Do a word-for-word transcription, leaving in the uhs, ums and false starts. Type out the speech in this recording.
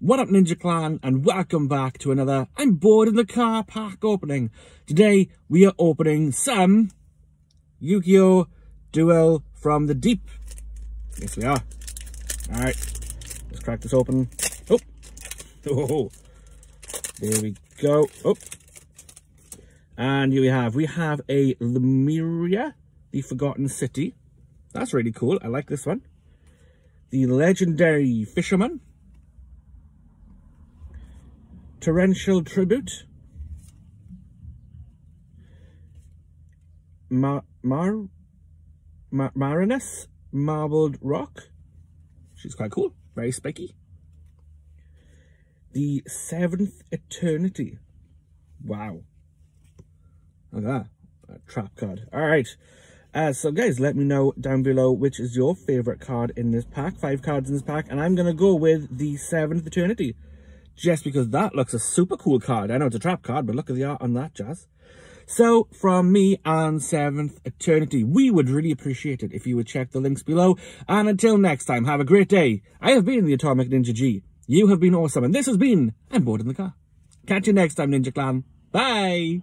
What up, Ninja Clan, and welcome back to another I'm Bored in the Car Park opening. Today we are opening some Yu-Gi-Oh! Duel from the Deep. Yes, we are. Alright, let's crack this open. Oh, oh, there we go. Oh, and here we have, we have a Lemuria, the Forgotten City. That's really cool. I like this one. The Legendary Fisherman. Torrential Tribute, Mar Mar Mar Marinus, Marbled Rock, she's quite cool, very spiky. The Seventh Eternity, wow, look at that, a trap card. Alright, uh, so guys, let me know down below which is your favourite card in this pack. Five cards in this pack, and I'm going to go with the Seventh Eternity. Just because that looks a super cool card. I know it's a trap card, but look at the art on that jazz. So, from me and Seventh Eternity, we would really appreciate it if you would check the links below. And until next time, have a great day. I have been the Atomic Ninja G. You have been awesome. And this has been I'm Bored in the Car. Catch you next time, Ninja Clan. Bye.